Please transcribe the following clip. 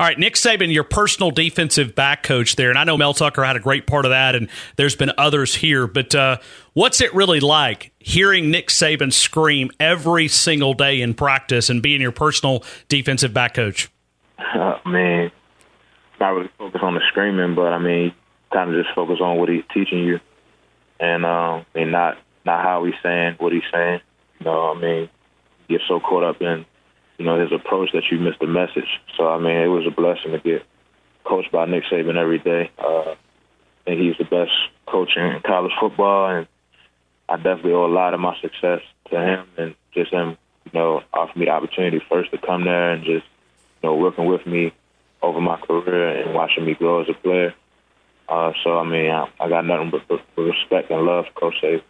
All right, Nick Saban, your personal defensive back coach there, and I know Mel Tucker had a great part of that, and there's been others here, but what's it really like hearing Nick Saban scream every single day in practice and being your personal defensive back coach? Man, not really focused on the screaming, but, I mean, kind of just focus on what he's teaching you and not how he's saying what he's saying. You know, I mean, you get so caught up in, you know, his approach that you miss the message. So, I mean, it was a blessing to get coached by Nick Saban every day. I think he's the best coach in college football, and I definitely owe a lot of my success to him, and just him, you know, offered me the opportunity first to come there and just, you know, working with me over my career and watching me grow as a player. So, I mean, I got nothing but respect and love for Coach Saban.